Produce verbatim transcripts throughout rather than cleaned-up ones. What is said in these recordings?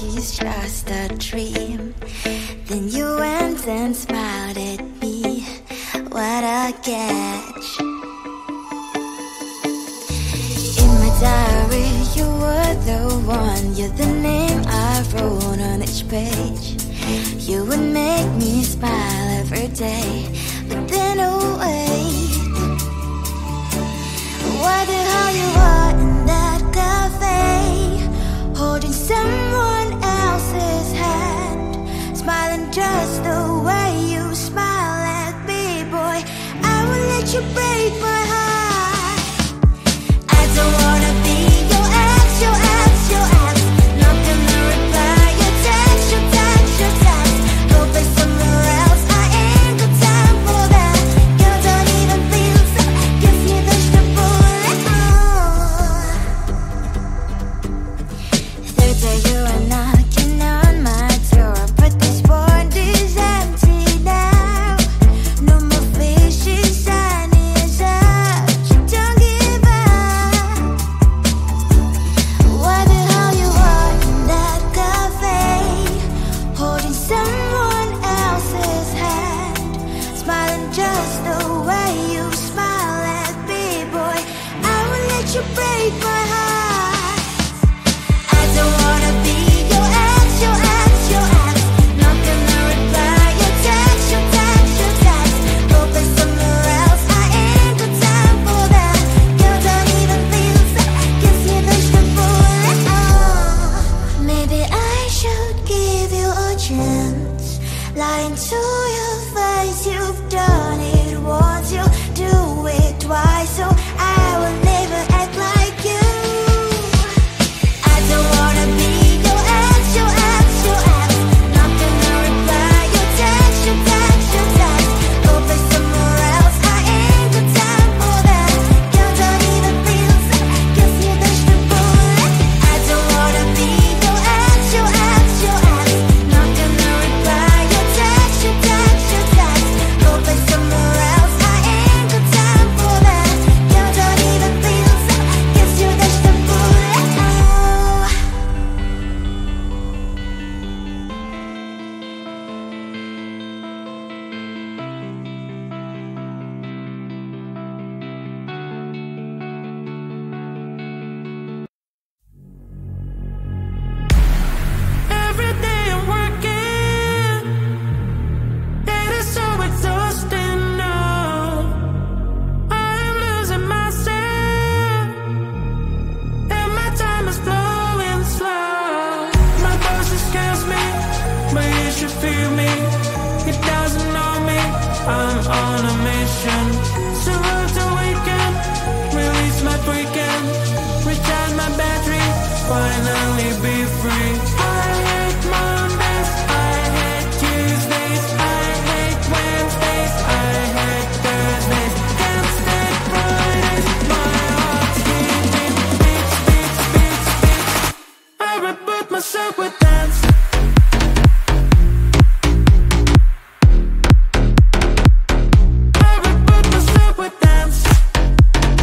Is lying to your face. You've done it once, you do it twice, so I will never act like you. I don't wanna be your ex, your ex, your ex. Not gonna reply your text, your text, your text. Go play somewhere else, I ain't got time for that. You don't even feel so, guess you touched the bullet. I don't wanna be your ex, your ex, your ex. Not gonna reply your text, your text, your text. Go play somewhere else, I ain't got time for that. You don't even feel so, guess you touched the bullet. Oh, Every day I'm working, it is so exhausting now. I am losing myself, and my time is flowing slow. My voice scares me, but you should feel me. It doesn't know me, I'm on a mission. Survive the weekend, release my weekend, recharge my battery, finally be free. I hate Mondays, I hate Tuesdays, I hate Wednesdays, I hate Thursdays. Can't stand Fridays, my heart's beating, beats, beats, beats, beats. I reboot myself with dance. I reboot myself with dance. I hate Mondays,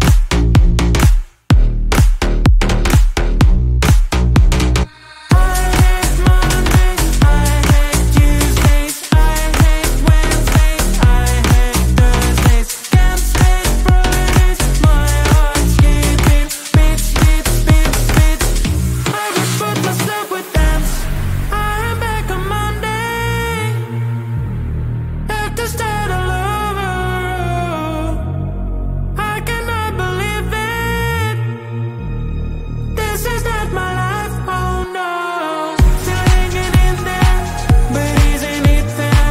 I hate Tuesdays, I hate Wednesdays, I hate Thursdays. Can't stand Fridays, my heart's beating, beats, beats, beats, beats. I reboot myself with dance. I am back on Monday. Have to start all over. I cannot believe it. This is not my life, oh no. Still hanging in there, but isn't it fair?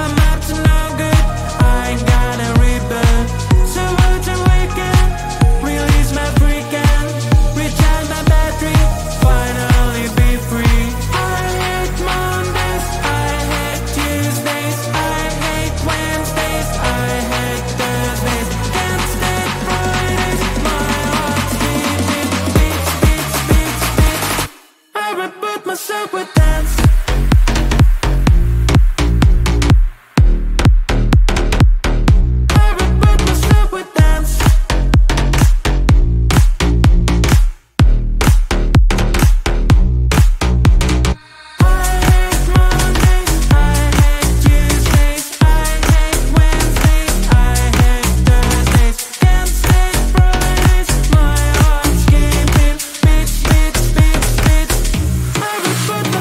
I'm up to no good, I ain't gonna rebel. So what a weekend, release my freaking, recharge my battery, finally be free. I hate Mondays, I hate Tuesdays, I hate Wednesdays, I hate Thursdays. Can't stand Fridays, my heart's beating, beats, beats, beats, beats. I reboot myself with dance. I reboot myself with dance. I hate Mondays, I hate Tuesdays, I hate Wednesdays, I hate Thursdays. Can't stand Fridays, my heart's beating, beats, beats, beats, beats. I reboot myself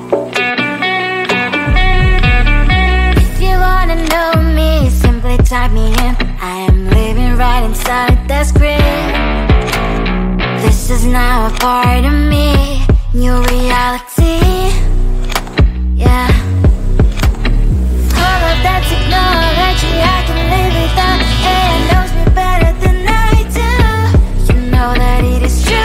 with dance. If you wanna know me, simply type me in. I am living right inside the script. This is now a part of me, new reality. Yeah. All of that technology, I can live without. It knows me better than I do. You know that it is true.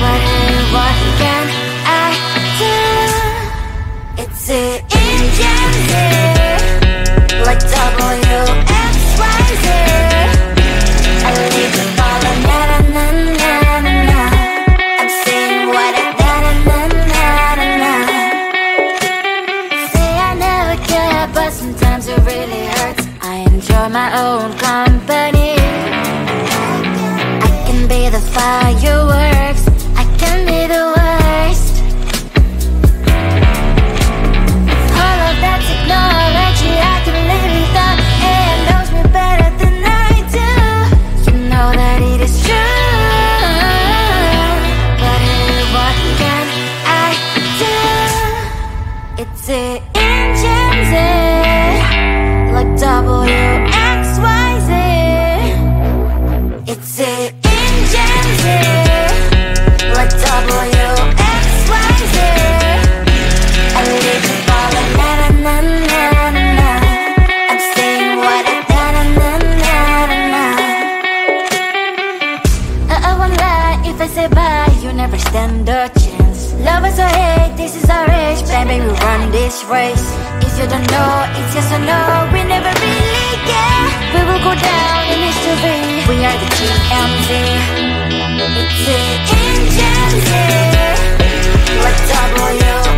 But hey, what can I do? It's an Indian here, like W X Y Z. I live in all of that, na na na na. I'm seeing what I that na na na na. Say I never care, but sometimes it really hurts. I enjoy my own company. I can be the fireworks, I can be the worst. All of that technology, I can live without. It knows me better than I do. You know that it is true. But hey, what can I do? It's an engine, like W X Y Z. It's it in Gen Z. Like W X Y Z. I live to fall in na na na na na. I'm saying what I na na na na na. I won't lie if I say bye, you never stand a chance. Love us or hate, this is our age. Baby, we run this race. If you don't know, it's yes or no. We never really care. We will go down in history. We are the G M Z. It's it in Gen Z. Like W.